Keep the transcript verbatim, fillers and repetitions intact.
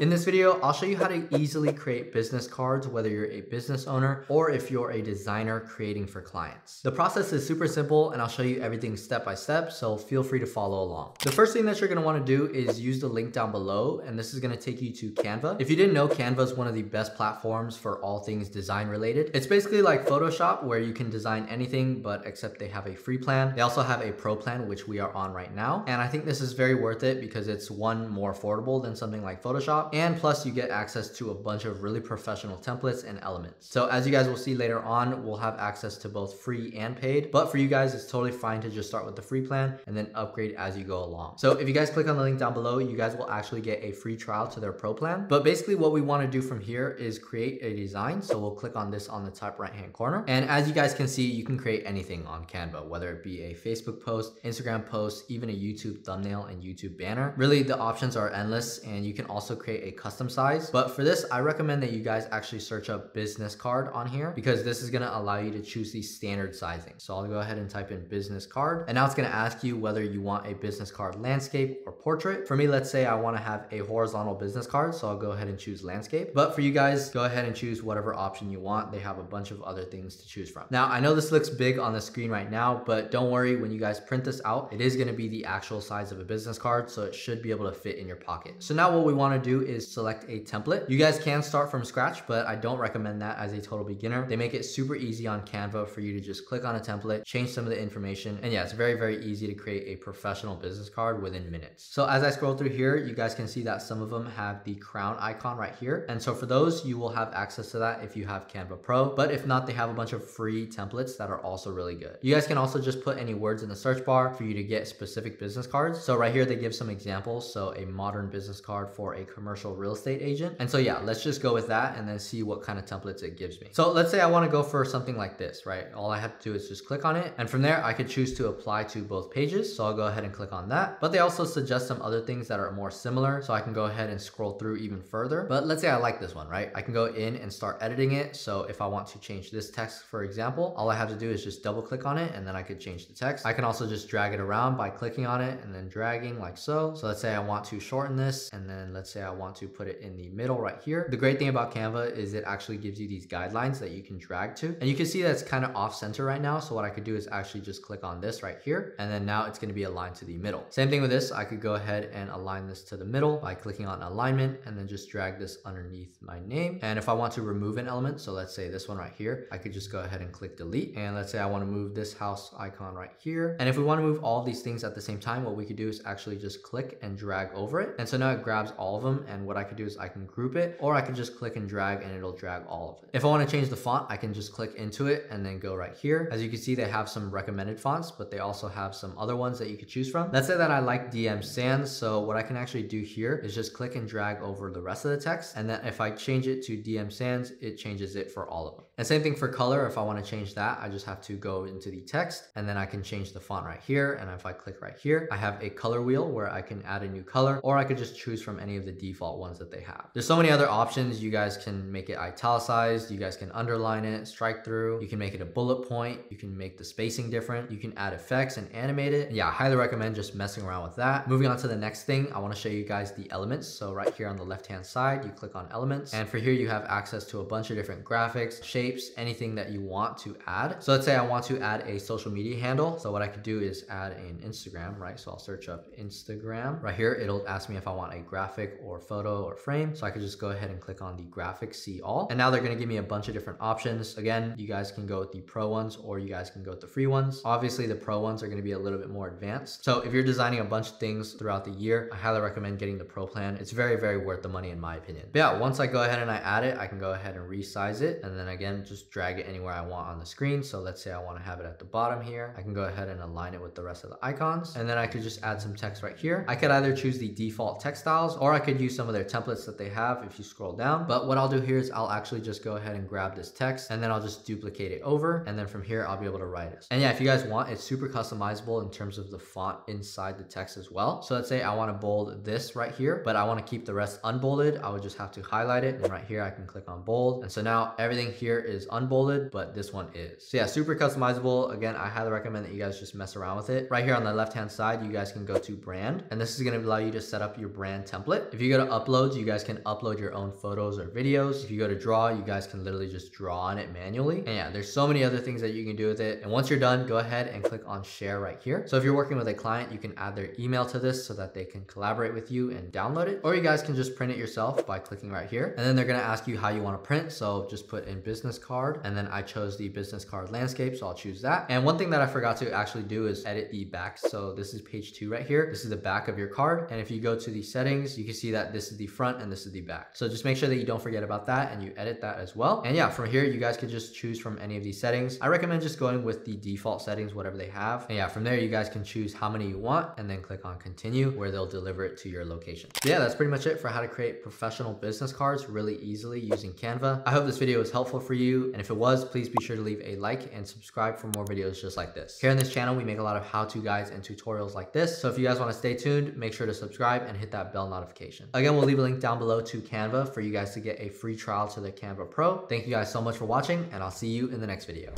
In this video, I'll show you how to easily create business cards, whether you're a business owner or if you're a designer creating for clients. The process is super simple and I'll show you everything step by step, so feel free to follow along. The first thing that you're gonna wanna do is use the link down below, and this is gonna take you to Canva. If you didn't know, Canva is one of the best platforms for all things design related. It's basically like Photoshop where you can design anything, but except they have a free plan. They also have a pro plan, which we are on right now. And I think this is very worth it because it's one, more affordable than something like Photoshop. And plus you get access to a bunch of really professional templates and elements. So as you guys will see later on, we'll have access to both free and paid, but for you guys, it's totally fine to just start with the free plan and then upgrade as you go along. So if you guys click on the link down below, you guys will actually get a free trial to their pro plan. But basically what we want to do from here is create a design. So we'll click on this on the top right hand corner. And as you guys can see, you can create anything on Canva, whether it be a Facebook post, Instagram post, even a YouTube thumbnail and YouTube banner. Really the options are endless, and you can also create a custom size. But for this, I recommend that you guys actually search up business card on here because this is going to allow you to choose the standard sizing. So I'll go ahead and type in business card, and now it's going to ask you whether you want a business card landscape or portrait. For me, let's say I want to have a horizontal business card, so I'll go ahead and choose landscape. But for you guys, go ahead and choose whatever option you want. They have a bunch of other things to choose from. Now, I know this looks big on the screen right now, but don't worry, when you guys print this out, it is going to be the actual size of a business card, so it should be able to fit in your pocket. So now what we want to do is select a template. You guys can start from scratch, but I don't recommend that as a total beginner. They make it super easy on Canva for you to just click on a template, change some of the information. And yeah, it's very, very easy to create a professional business card within minutes. So as I scroll through here, you guys can see that some of them have the crown icon right here. And so for those, you will have access to that if you have Canva Pro, but if not, they have a bunch of free templates that are also really good. You guys can also just put any words in the search bar for you to get specific business cards. So right here, they give some examples. So a modern business card for a commercial commercial real estate agent. And so yeah, let's just go with that and then see what kind of templates it gives me. So let's say I want to go for something like this, right? All I have to do is just click on it. And from there, I could choose to apply to both pages. So I'll go ahead and click on that. But they also suggest some other things that are more similar. So I can go ahead and scroll through even further. But let's say I like this one, right? I can go in and start editing it. So if I want to change this text, for example, all I have to do is just double click on it and then I could change the text. I can also just drag it around by clicking on it and then dragging like so. So let's say I want to shorten this, and then let's say I want to put it in the middle right here. The great thing about Canva is it actually gives you these guidelines that you can drag to. And you can see that's kind of off center right now. So what I could do is actually just click on this right here. And then now it's going to be aligned to the middle. Same thing with this. I could go ahead and align this to the middle by clicking on alignment and then just drag this underneath my name. And if I want to remove an element, so let's say this one right here, I could just go ahead and click delete. And let's say I want to move this house icon right here. And if we want to move all these things at the same time, what we could do is actually just click and drag over it. And so now it grabs all of them. And what I could do is I can group it, or I can just click and drag and it'll drag all of it. If I want to change the font, I can just click into it and then go right here. As you can see, they have some recommended fonts, but they also have some other ones that you could choose from. Let's say that I like D M Sans. So what I can actually do here is just click and drag over the rest of the text. And then if I change it to D M Sans, it changes it for all of them. And same thing for color. If I want to change that, I just have to go into the text and then I can change the font right here. And if I click right here, I have a color wheel where I can add a new color, or I could just choose from any of the default ones that they have. There's so many other options. You guys can make it italicized. You guys can underline it, strike through. You can make it a bullet point. You can make the spacing different. You can add effects and animate it. And yeah, I highly recommend just messing around with that. Moving on to the next thing, I want to show you guys the elements. So right here on the left-hand side, you click on elements. And for here, you have access to a bunch of different graphics, shapes, anything that you want to add. So let's say I want to add a social media handle. So what I could do is add an Instagram, right? So I'll search up Instagram. Right here, it'll ask me if I want a graphic or or photo or frame. So I could just go ahead and click on the graphic, see all. And now they're going to give me a bunch of different options. Again, you guys can go with the pro ones, or you guys can go with the free ones. Obviously the pro ones are going to be a little bit more advanced. So if you're designing a bunch of things throughout the year, I highly recommend getting the pro plan. It's very, very worth the money in my opinion. But yeah, once I go ahead and I add it, I can go ahead and resize it. And then again, just drag it anywhere I want on the screen. So let's say I want to have it at the bottom here. I can go ahead and align it with the rest of the icons. And then I could just add some text right here. I could either choose the default text styles, or I could use some of their templates that they have if you scroll down. But what I'll do here is I'll actually just go ahead and grab this text and then I'll just duplicate it over. And then from here, I'll be able to write it. And yeah, if you guys want, it's super customizable in terms of the font inside the text as well. So let's say I want to bold this right here, but I want to keep the rest unbolded. I would just have to highlight it. And right here, I can click on bold. And so now everything here is unbolded, but this one is. So yeah, super customizable. Again, I highly recommend that you guys just mess around with it. Right here on the left-hand side, you guys can go to brand, and this is going to allow you to set up your brand template. If you go to uploads, you guys can upload your own photos or videos. If you go to draw, you guys can literally just draw on it manually. And yeah, there's so many other things that you can do with it. And once you're done, go ahead and click on share right here. So if you're working with a client, you can add their email to this so that they can collaborate with you and download it. Or you guys can just print it yourself by clicking right here. And then they're gonna ask you how you wanna print. So just put in business card. And then I chose the business card landscape, so I'll choose that. And one thing that I forgot to actually do is edit the back. So this is page two right here. This is the back of your card. And if you go to the settings, you can see that this is the front and this is the back. So just make sure that you don't forget about that and you edit that as well. And yeah, from here, you guys can just choose from any of these settings. I recommend just going with the default settings, whatever they have. And yeah, from there, you guys can choose how many you want and then click on continue where they'll deliver it to your location. So yeah, that's pretty much it for how to create professional business cards really easily using Canva. I hope this video was helpful for you. And if it was, please be sure to leave a like and subscribe for more videos just like this. Here on this channel, we make a lot of how-to guides and tutorials like this. So if you guys want to stay tuned, make sure to subscribe and hit that bell notification. Again, we'll leave a link down below to Canva for you guys to get a free trial to the Canva Pro. Thank you guys so much for watching, and I'll see you in the next video.